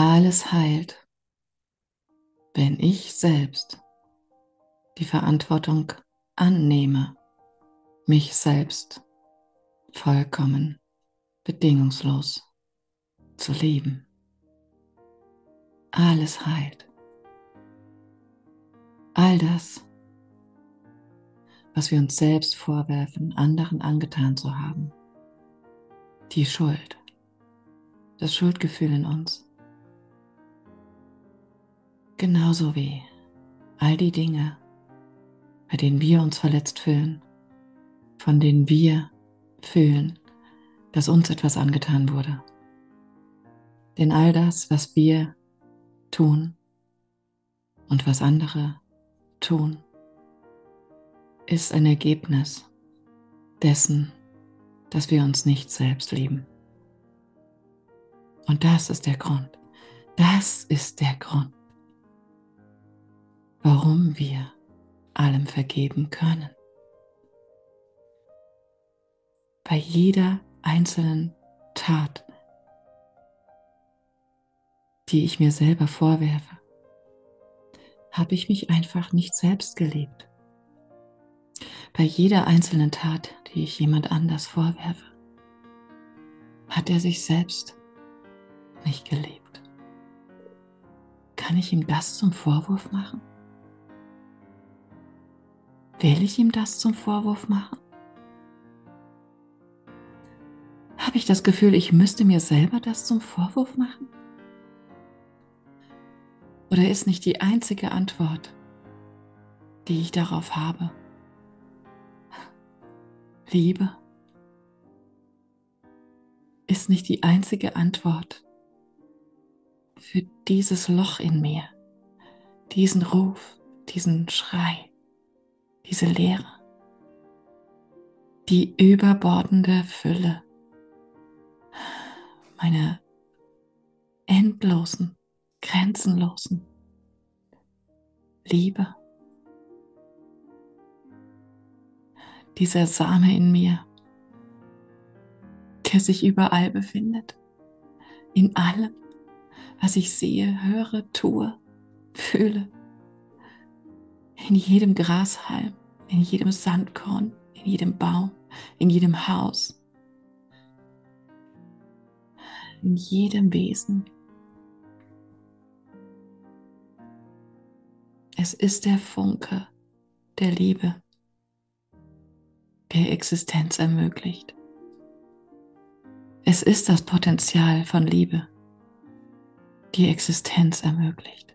Alles heilt, wenn ich selbst die Verantwortung annehme, mich selbst vollkommen bedingungslos zu lieben. Alles heilt. All das, was wir uns selbst vorwerfen, anderen angetan zu haben, die Schuld, das Schuldgefühl in uns, genauso wie all die Dinge, bei denen wir uns verletzt fühlen, von denen wir fühlen, dass uns etwas angetan wurde. Denn all das, was wir tun und was andere tun, ist ein Ergebnis dessen, dass wir uns nicht selbst lieben. Und das ist der Grund. Das ist der Grund, warum wir allem vergeben können. Bei jeder einzelnen Tat, die ich mir selber vorwerfe, habe ich mich einfach nicht selbst geliebt. Bei jeder einzelnen Tat, die ich jemand anders vorwerfe, hat er sich selbst nicht geliebt. Kann ich ihm das zum Vorwurf machen? Will ich ihm das zum Vorwurf machen? Habe ich das Gefühl, ich müsste mir selber das zum Vorwurf machen? Oder ist nicht die einzige Antwort, die ich darauf habe, Liebe? Ist nicht die einzige Antwort für dieses Loch in mir, diesen Ruf, diesen Schrei, diese Leere, die überbordende Fülle, meine endlosen, grenzenlosen Liebe. Dieser Same in mir, der sich überall befindet, in allem, was ich sehe, höre, tue, fühle, in jedem Grashalm, in jedem Sandkorn, in jedem Baum, in jedem Haus, in jedem Wesen. Es ist der Funke der Liebe, der Existenz ermöglicht. Es ist das Potenzial von Liebe, die Existenz ermöglicht.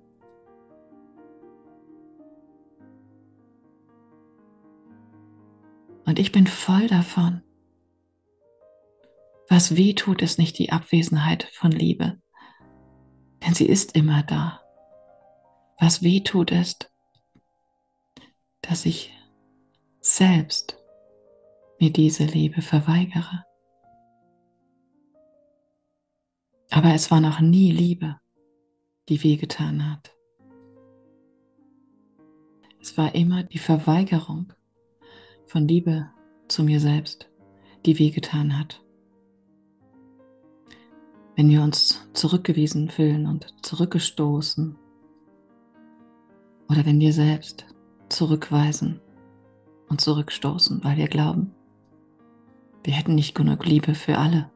Und ich bin voll davon. Was weh tut, ist nicht die Abwesenheit von Liebe, denn sie ist immer da. Was weh tut, ist, dass ich selbst mir diese Liebe verweigere. Aber es war noch nie Liebe, die wehgetan hat. Es war immer die Verweigerung von Liebe zu mir selbst, die wehgetan hat. Wenn wir uns zurückgewiesen fühlen und zurückgestoßen, oder wenn wir selbst zurückweisen und zurückstoßen, weil wir glauben, wir hätten nicht genug Liebe für alle,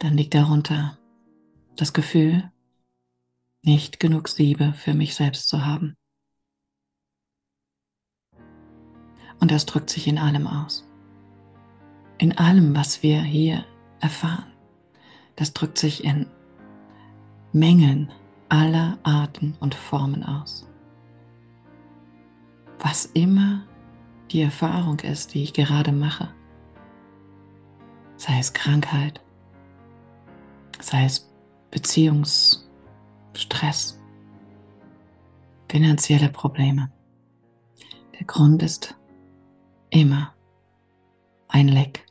dann liegt darunter das Gefühl, nicht genug Liebe für mich selbst zu haben. Und das drückt sich in allem aus. In allem, was wir hier erfahren. Das drückt sich in Mengen aller Arten und Formen aus. Was immer die Erfahrung ist, die ich gerade mache, sei es Krankheit, sei es Beziehungsstress, finanzielle Probleme. Der Grund ist immer ein Leck,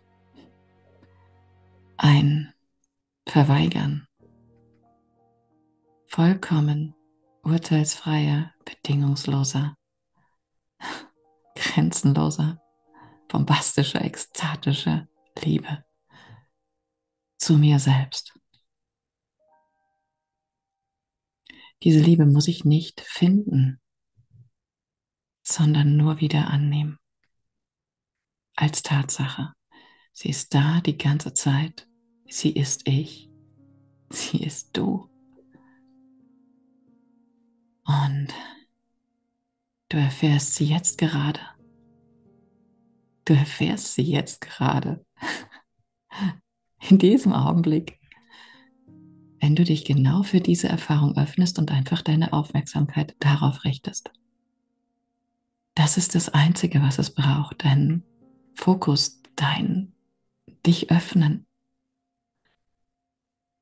ein Verweigern vollkommen urteilsfreier, bedingungsloser, grenzenloser, bombastischer, ekstatischer Liebe zu mir selbst. Diese Liebe muss ich nicht finden, sondern nur wieder annehmen. Als Tatsache. Sie ist da die ganze Zeit. Sie ist ich. Sie ist du. Und du erfährst sie jetzt gerade. Du erfährst sie jetzt gerade. In diesem Augenblick. Wenn du dich genau für diese Erfahrung öffnest und einfach deine Aufmerksamkeit darauf richtest. Das ist das Einzige, was es braucht. Dein Fokus, dein dich öffnen.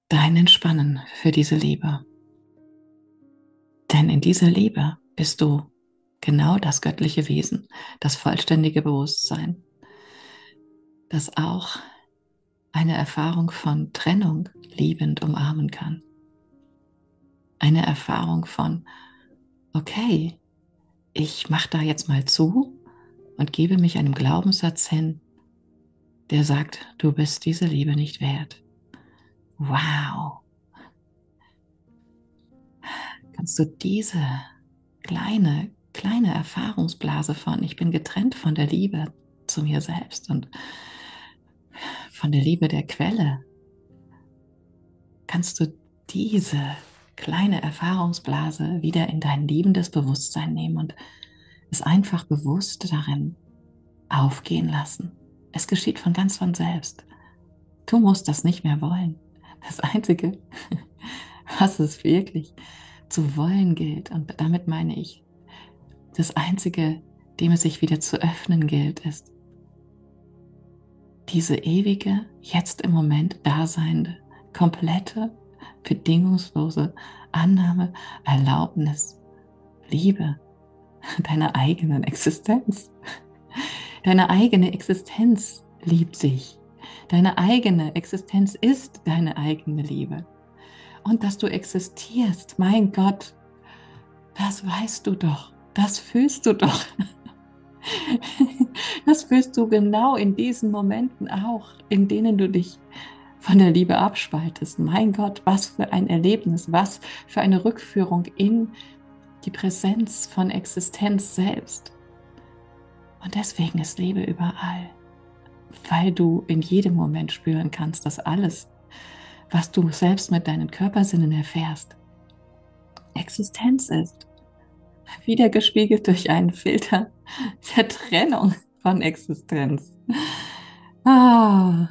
Dein Entspannen für diese Liebe. Denn in dieser Liebe bist du genau das göttliche Wesen, das vollständige Bewusstsein, das auch eine Erfahrung von Trennung liebend umarmen kann. Eine Erfahrung von, okay, ich mache da jetzt mal zu und gebe mich einem Glaubenssatz hin, der sagt, du bist diese Liebe nicht wert. Wow! Kannst du diese kleine Erfahrungsblase von, ich bin getrennt von der Liebe zu mir selbst und von der Liebe der Quelle, kannst du diese kleine Erfahrungsblase wieder in dein liebendes Bewusstsein nehmen und es einfach bewusst darin aufgehen lassen. Es geschieht von ganz von selbst. Du musst das nicht mehr wollen. Das Einzige, was es wirklich zu wollen gilt, und damit meine ich, das Einzige, dem es sich wieder zu öffnen gilt, ist diese ewige, jetzt im Moment daseinende, komplette, bedingungslose Annahme, Erlaubnis, Liebe deiner eigenen Existenz. Deine eigene Existenz liebt dich. Deine eigene Existenz ist deine eigene Liebe. Und dass du existierst, mein Gott, das weißt du doch, das fühlst du doch. Das fühlst du genau in diesen Momenten auch, in denen du dich von der Liebe abspaltest. Mein Gott, was für ein Erlebnis, was für eine Rückführung in die Präsenz von Existenz selbst. Und deswegen ist Liebe überall, weil du in jedem Moment spüren kannst, dass alles, was du selbst mit deinen Körpersinnen erfährst, Existenz ist, wiedergespiegelt durch einen Filter der Trennung von Existenz. Ah.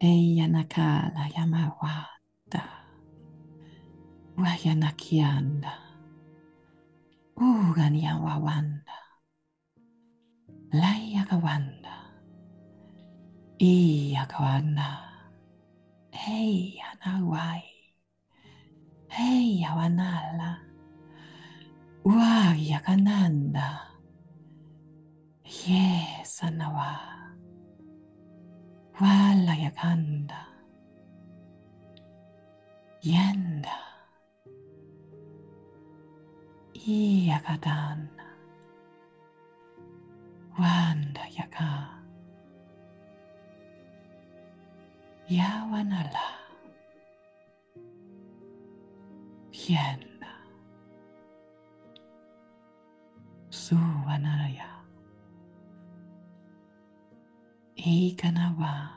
Eyanakala Yamawada Wayanakianda Uganiawawanda Layakawanda Iyakwana, hey Anawai, hey Yawanala, wa Yakananda, yes Anawa, wala Yakanda, Yenda, Iyakadana, Wanda Yaka. Yawanala, Yenda, Suwanaya, Ekanawa,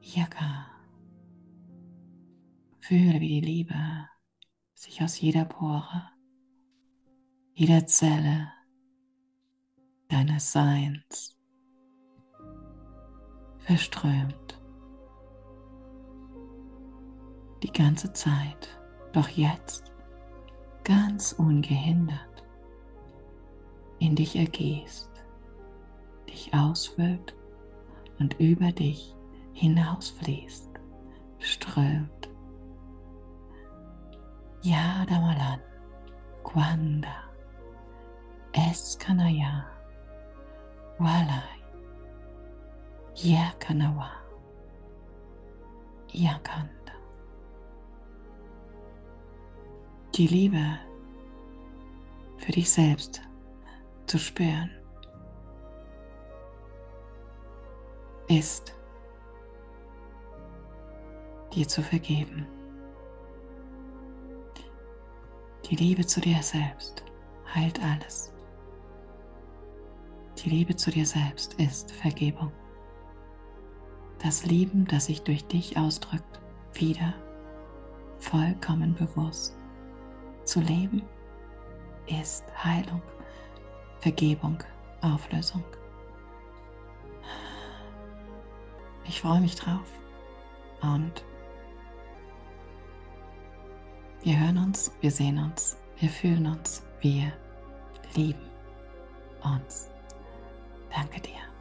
Yaka. Fühle, wie die Liebe sich aus jeder Pore, jeder Zelle deines Seins verströmt. Die ganze Zeit, doch jetzt ganz ungehindert in dich ergießt, dich ausfüllt und über dich hinausfließt, strömt. Yadamalan, Gwanda, Eskanaya, Walai. Yakanawa, Yakanda. Die Liebe für dich selbst zu spüren ist dir zu vergeben. Die Liebe zu dir selbst heilt alles. Die Liebe zu dir selbst ist Vergebung. Das Lieben, das sich durch dich ausdrückt, wieder vollkommen bewusst zu leben, ist Heilung, Vergebung, Auflösung. Ich freue mich drauf und wir hören uns, wir sehen uns, wir fühlen uns, wir lieben uns. Danke dir.